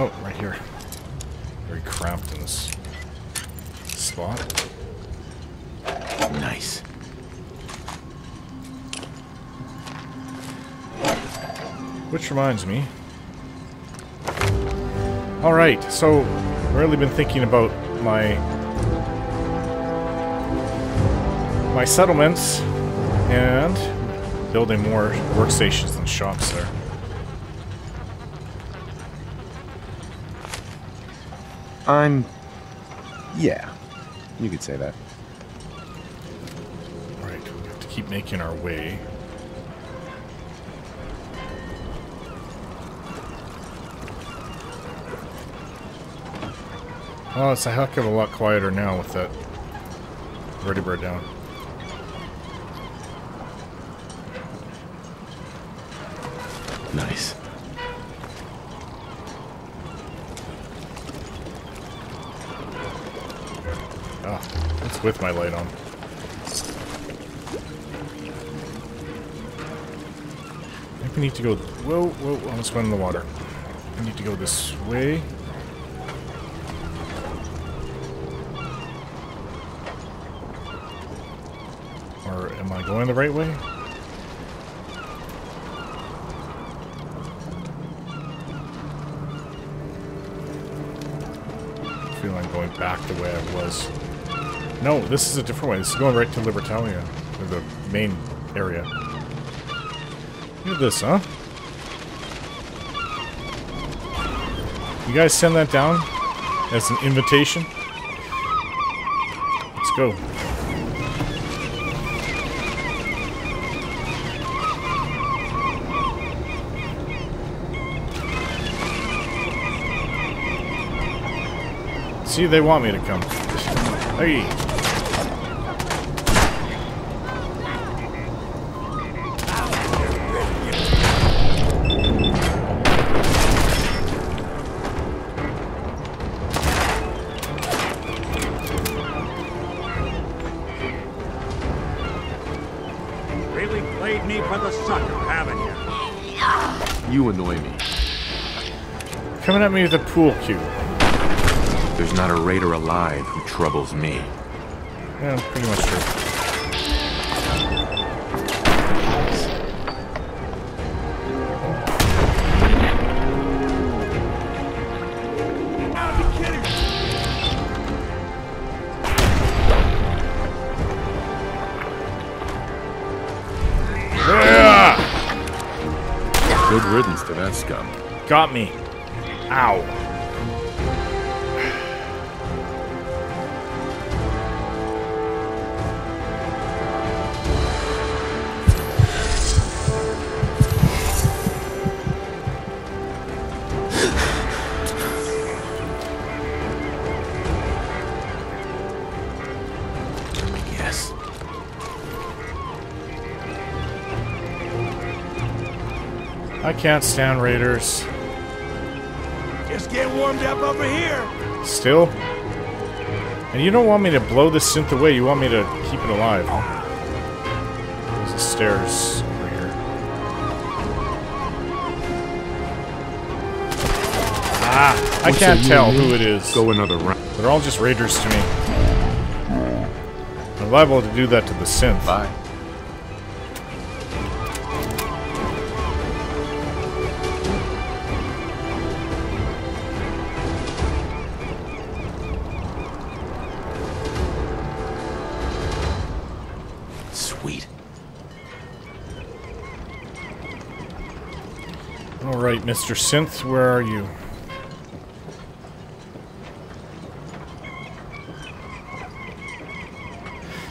Oh, right here. Very cramped in this spot. Nice. Which reminds me. Alright, so I've really been thinking about my my settlements and building more workstations and shops there. I'm... yeah. You could say that. Alright, we have to keep making our way. Oh, it's a heck of a lot quieter now with that Vertibird down. Nice. With my light on. I think we need to go... Whoa, whoa, almost went in the water. I need to go this way. Or am I going the right way? I feel I'm going back the way I was. No, this is a different way. This is going right to Libertalia, or the main area. Look at this, huh? You guys send that down as an invitation? Let's go. See, they want me to come. Hey! Coming at me with a pool cue. There's not a raider alive who troubles me. Yeah, I'm pretty much sure. Yeah! Good riddance to that scum. Got me. Ow. I can't stand raiders. Just get warmed up over here. Still? And you don't want me to blow this synth away, you want me to keep it alive. There's the stairs over here. Ah, I can't tell who it is. Go another round. They're all just raiders to me. They're liable to do that to the synth. Bye. Alright, Mister Synth, where are you?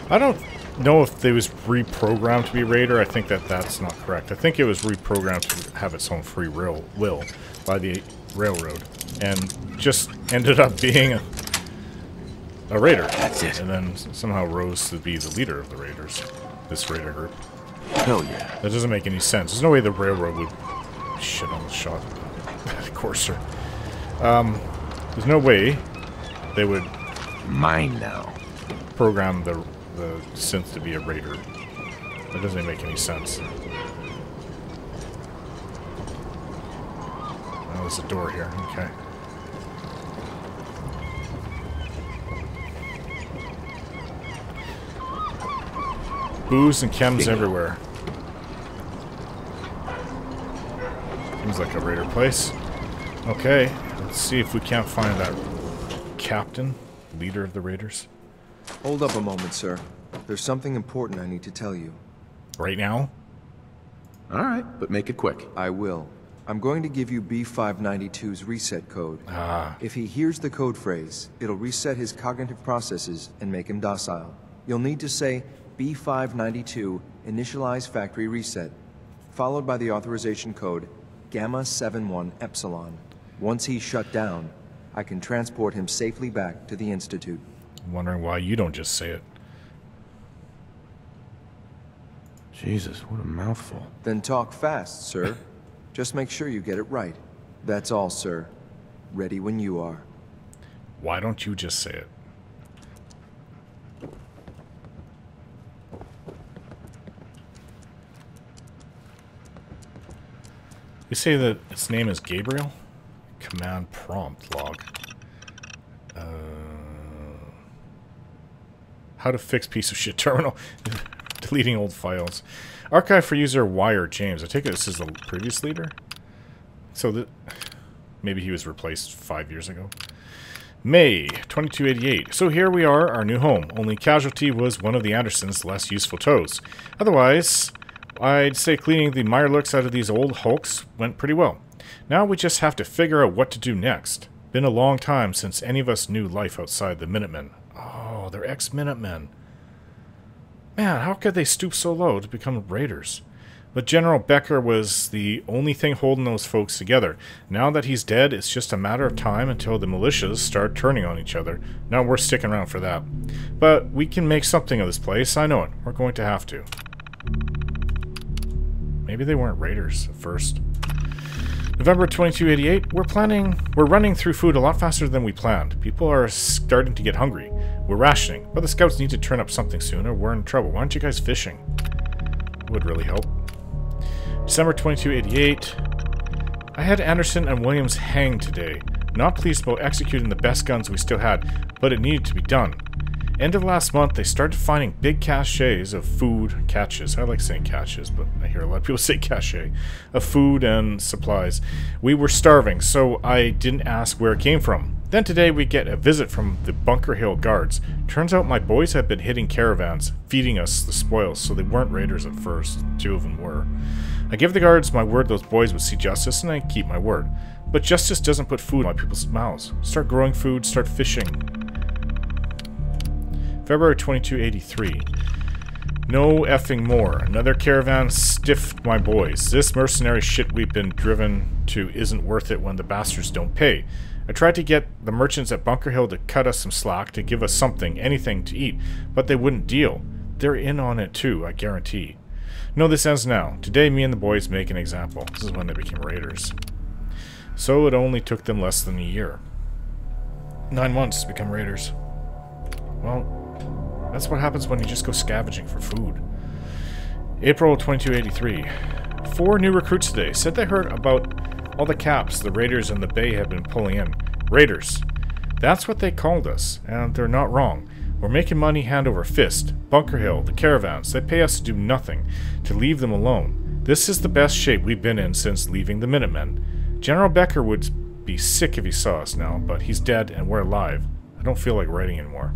I don't know if it was reprogrammed to be Raider. I think that that's not correct. I think it was reprogrammed to have its own free will, will by the Railroad. And just ended up being a, a Raider. That's it. And then somehow rose to be the leader of the Raiders. This Raider group. Hell yeah. That doesn't make any sense. There's no way the Railroad would... Shit, I almost shot Courser. Um, there's no way they would mine now. Program the the synth to be a raider. That doesn't make any sense. Oh, there's a door here. Okay. Booze and chems everywhere. Seems like a raider place. Okay, let's see if we can't find that captain, leader of the raiders. Hold up a moment, sir. There's something important I need to tell you. Right now? All right, but make it quick. I will. I'm going to give you B five ninety-two's reset code. Ah. If he hears the code phrase, it'll reset his cognitive processes and make him docile. You'll need to say B five ninety-two, initialize factory reset, followed by the authorization code Gamma seven one Epsilon. Once he's shut down, I can transport him safely back to the Institute. I'm wondering why you don't just say it. Jesus, what a mouthful. Then talk fast, sir. Just make sure you get it right. That's all, sir. Ready when you are. Why don't you just say it? You say that its name is Gabriel? Command prompt log. Uh, how to fix piece of shit terminal. Deleting old files. Archive for user Wire James. I take it this is the previous leader? So that maybe he was replaced five years ago. May twenty-two eighty-eight. So here we are, our new home. Only casualty was one of the Andersons' less useful toes. Otherwise... I'd say cleaning the mirelurks out of these old hulks went pretty well. Now we just have to figure out what to do next. Been a long time since any of us knew life outside the Minutemen. Oh, they're ex-Minutemen. Man, how could they stoop so low to become raiders? But General Becker was the only thing holding those folks together. Now that he's dead, it's just a matter of time until the militias start turning on each other. Not worth sticking around for that. But we can make something of this place, I know it. We're going to have to. Maybe they weren't raiders at first. November twenty-two eighty-eight, we're planning... We're running through food a lot faster than we planned. People are starting to get hungry. We're rationing, but the scouts need to turn up something soon or we're in trouble. Why aren't you guys fishing? Would really help. December twenty-two eighty-eight, I had Anderson and Williams hanged today. Not pleased about executing the best guns we still had, but it needed to be done. End of last month, they started finding big caches of food, caches, I like saying caches, but I hear a lot of people say cache, of food and supplies. We were starving, so I didn't ask where it came from. Then today we get a visit from the Bunker Hill guards. Turns out my boys had been hitting caravans, feeding us the spoils, so they weren't raiders at first, two of them were. I give the guards my word those boys would see justice, and I keep my word. But justice doesn't put food in my people's mouths. Start growing food, start fishing. February twenty-two eighty-three. No effing more. Another caravan stiffed my boys. This mercenary shit we've been driven to isn't worth it when the bastards don't pay. I tried to get the merchants at Bunker Hill to cut us some slack, to give us something, anything to eat, but they wouldn't deal. They're in on it too, I guarantee. Know this ends now. Today me and the boys make an example. This is when they became raiders. So it only took them less than a year. Nine months to become raiders. Well, that's what happens when you just go scavenging for food. April twenty-two eighty-three. Four new recruits today. Said they heard about all the caps the raiders in the bay have been pulling in. Raiders. That's what they called us, and they're not wrong. We're making money hand over fist. Bunker Hill, the caravans, they pay us to do nothing, to leave them alone. This is the best shape we've been in since leaving the Minutemen. General Becker would be sick if he saw us now, but he's dead and we're alive. I don't feel like writing anymore.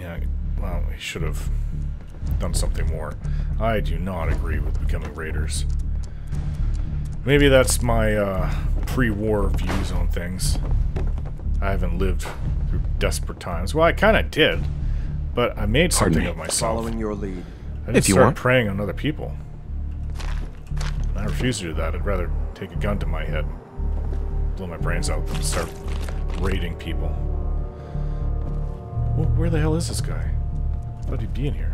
Yeah, well, he should have done something more. I do not agree with becoming raiders. Maybe that's my uh, pre-war views on things. I haven't lived through desperate times. Well, I kind of did, but I made something of myself. Following your lead. I just started preying on other people. I refuse to do that. I'd rather take a gun to my head, blow my brains out, than start raiding people. Well, where the hell is this guy? I thought he'd be in here.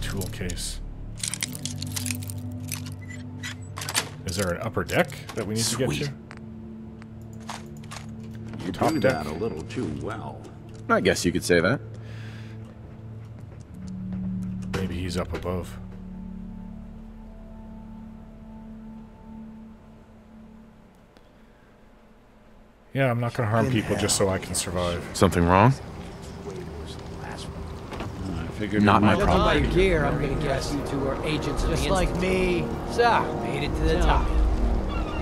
Tool case. Is there an upper deck that we need Sweet. to get to? You top deck a little too well. I guess you could say that. Maybe he's up above. Yeah, I'm not going to harm people just so I can survive. Something wrong? Not my problem. By your gear, I'm gonna guess you two are agents of the Institute. Just like me. So, made it to the top.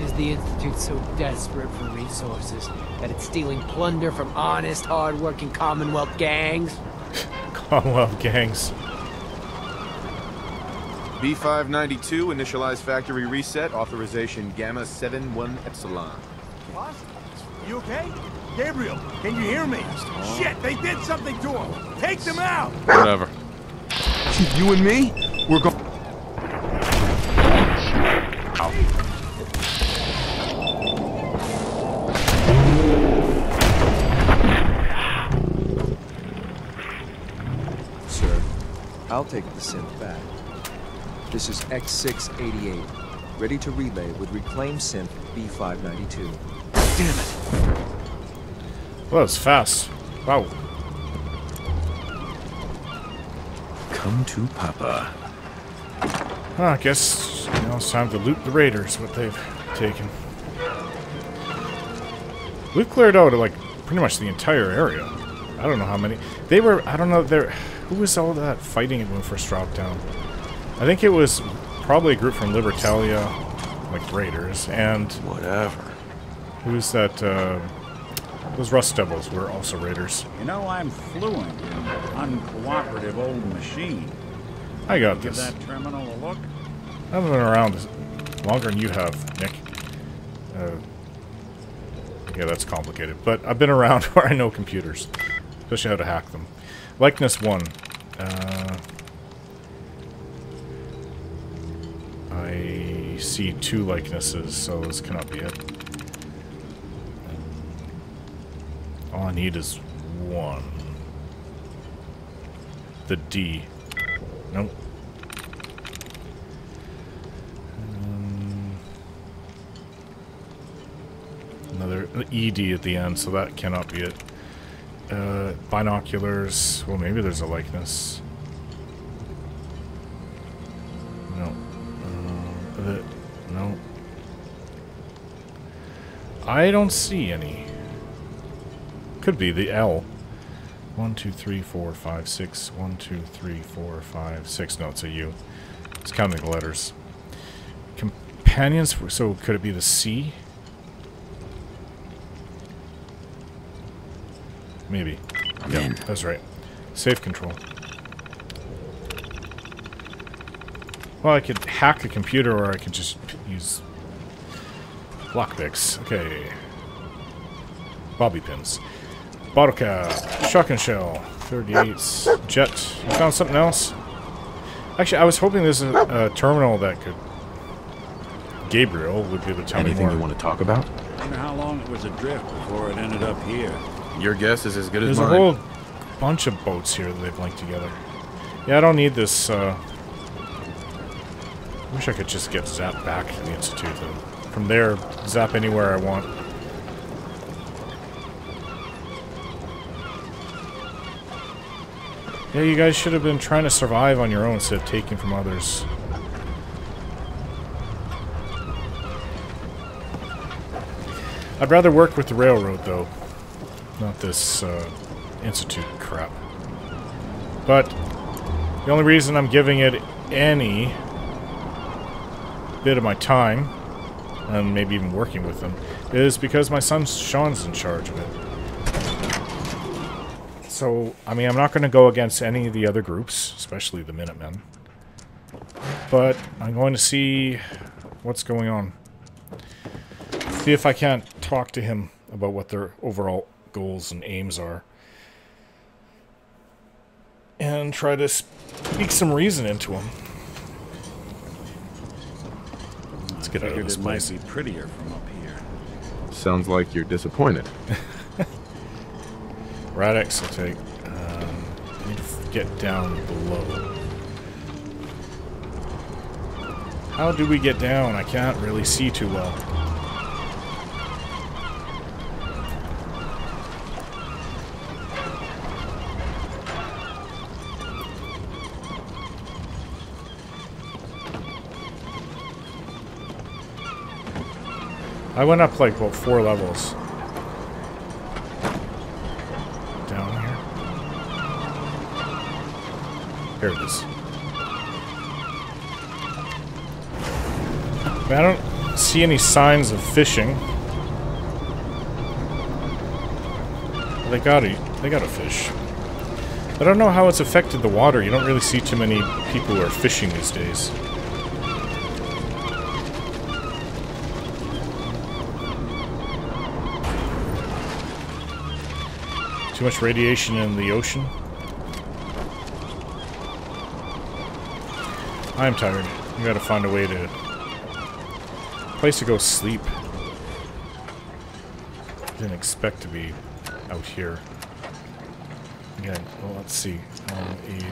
Is the Institute so desperate for resources that it's stealing plunder from honest, hard-working Commonwealth gangs? Commonwealth gangs. B five ninety-two, initialized factory reset, authorization Gamma seven one Epsilon. What? You okay? Gabriel, can you hear me? Shit, they did something to him! Take them out! Whatever. You and me? We're going... Sir, I'll take the synth back. This is X six eighty-eight, ready to relay with reclaimed synth B five ninety-two. Damn it! Well, it's fast. Wow. Come to Papa. Well, I guess you know, it's time to loot the raiders, what they've taken. We've cleared out, like, pretty much the entire area. I don't know how many. They were, I don't know, they're, who was all that fighting when we first dropped down? I think it was probably a group from Libertalia, like, raiders, and... Whatever. Who's that, uh... Those Rust Devils were also raiders. You know, I'm fluent in an uncooperative old machine. I got this. Give that terminal a look? I've been around longer than you have, Nick. Uh, yeah, that's complicated. But I've been around where I know computers. Especially how to hack them. Likeness one. Uh, I see two likenesses, so this cannot be it. All I need is one. The D. Nope. Um, another E D at the end, so that cannot be it. Uh, binoculars. Well, maybe there's a likeness. No. Uh, the, no. I don't see any. Could be the L. One, two, three, four, five, six. One, two, three, four, five, six. No, it's a U. It's counting the letters. Companions. So could it be the C? Maybe. Yeah, that's right. Safe control. Well, I could hack a computer, or I could just use lockpicks. Okay. Bobby pins. Bottle cap, shotgun shell, thirty-eights, jet. You found something else? Actually, I was hoping there's a, a terminal that could... Gabriel would be able to tell Anything me more. Anything you want to talk about? I wonder how long it was adrift before it ended up here. Your guess is as good as mine. There's a whole bunch of boats here that they've linked together. Yeah, I don't need this. Uh, I wish I could just get zapped back to the Institute, though. From there, zap anywhere I want. Yeah, you guys should have been trying to survive on your own instead of taking from others. I'd rather work with the Railroad, though. Not this, uh, Institute crap. But the only reason I'm giving it any bit of my time, and maybe even working with them, is because my son Shaun's in charge of it. So, I mean, I'm not going to go against any of the other groups, especially the Minutemen. But I'm going to see what's going on. See if I can't talk to him about what their overall goals and aims are. And try to speak some reason into him. Let's get out of this place. It might be prettier from up here. Sounds like you're disappointed. Radix will take. Um, I need to get down below. How do we get down? I can't really see too well. I went up like, well, four levels. Down here. Here it is. I, mean, I don't see any signs of fishing. They gotta, they gotta fish. I don't know how it's affected the water. You don't really see too many people who are fishing these days. Too much radiation in the ocean. I'm tired. We gotta find a way to... a place to go sleep. Didn't expect to be out here. Again, well, let's see. Um, aid.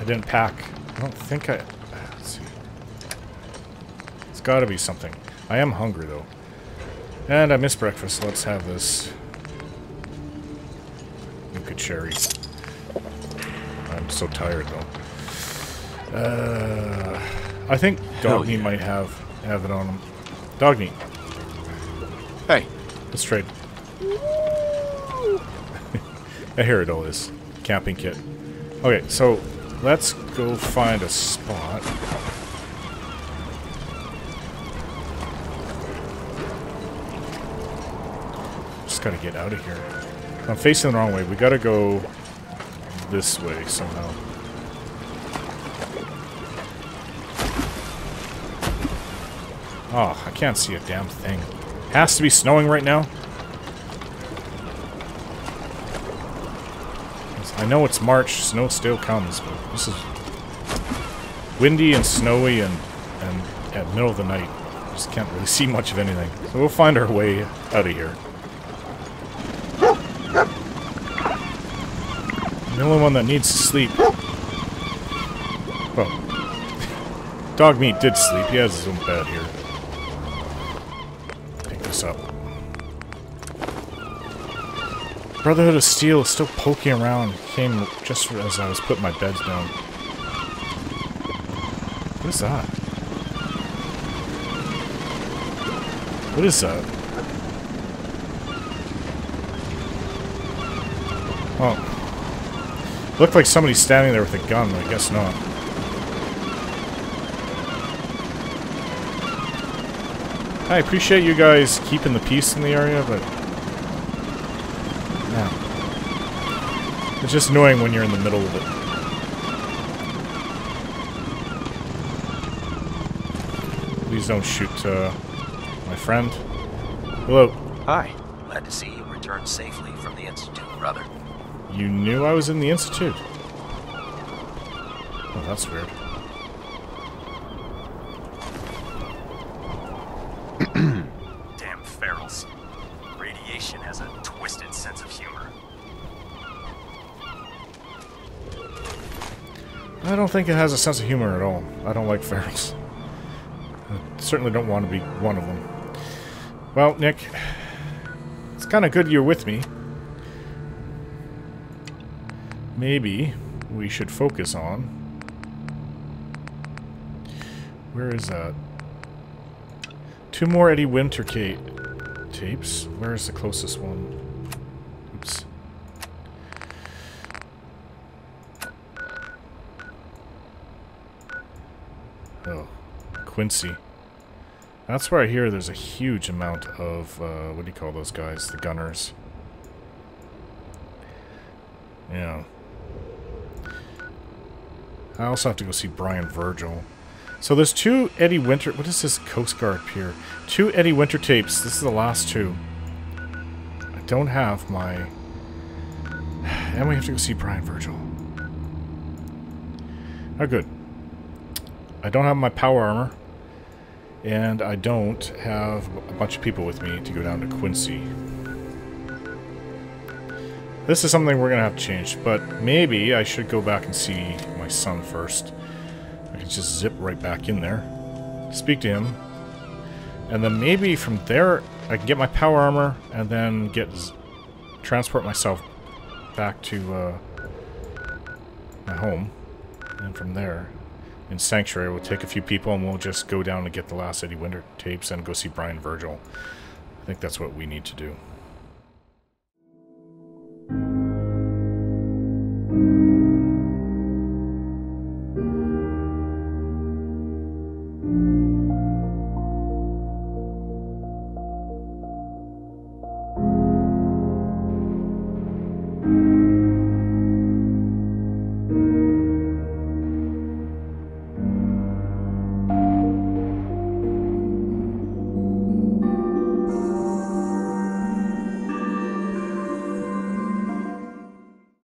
I didn't pack. I don't think I... Gotta be something. I am hungry though. And I missed breakfast. Let's have this. Nuka cherry. I'm so tired though. Uh, I think Dogmeat might have have it on him. Dogmeat. Hey. Let's trade. I hear it all is. Camping kit. Okay, so let's go find a spot. Gotta get out of here. I'm facing the wrong way. We gotta go this way somehow. Oh, I can't see a damn thing. Has to be snowing right now. I know it's March. Snow still comes, but this is windy and snowy and, and at middle of the night. Just can't really see much of anything. So we'll find our way out of here. The only one that needs to sleep. Well, Dogmeat did sleep. He has his own bed here. Pick this up. Brotherhood of Steel is still poking around. It came just as I was putting my beds down. What is that? What is that? Oh. Looked like somebody's standing there with a gun, but I guess not. I appreciate you guys keeping the peace in the area, but... yeah. It's just annoying when you're in the middle of it. Please don't shoot, uh, my friend. Hello. Hi. Glad to see you returned safely from the Institute, brother. You knew I was in the Institute. Oh, that's weird. cells. Radiation has a twisted sense of humor. I don't think it has a sense of humor at all. I don't like ferals. I certainly don't want to be one of them. Well, Nick, it's kind of good you're with me. Maybe we should focus on... Where is that? Two more Eddie Winter tapes. Where is the closest one? Oops. Oh, Quincy. That's where I hear there's a huge amount of, uh, what do you call those guys? The gunners. Yeah. I also have to go see Brian Virgil. So there's two Eddie Winter... What is this Coast Guard pier? Two Eddie Winter tapes. This is the last two. I don't have my... And we have to go see Brian Virgil. Oh, good. I don't have my power armor. And I don't have a bunch of people with me to go down to Quincy. This is something we're going to have to change, but maybe I should go back and see my son first. I can just zip right back in there, speak to him, and then maybe from there I can get my power armor and then get transport myself back to uh, my home. And from there, in Sanctuary, we'll take a few people and we'll just go down and get the last Eddie Winter tapes and go see Brian Virgil. I think that's what we need to do.